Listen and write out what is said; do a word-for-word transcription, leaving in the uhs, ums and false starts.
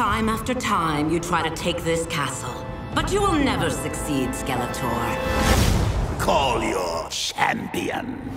Time after time, you try to take this castle. But you will never succeed, Skeletor. Call your champion.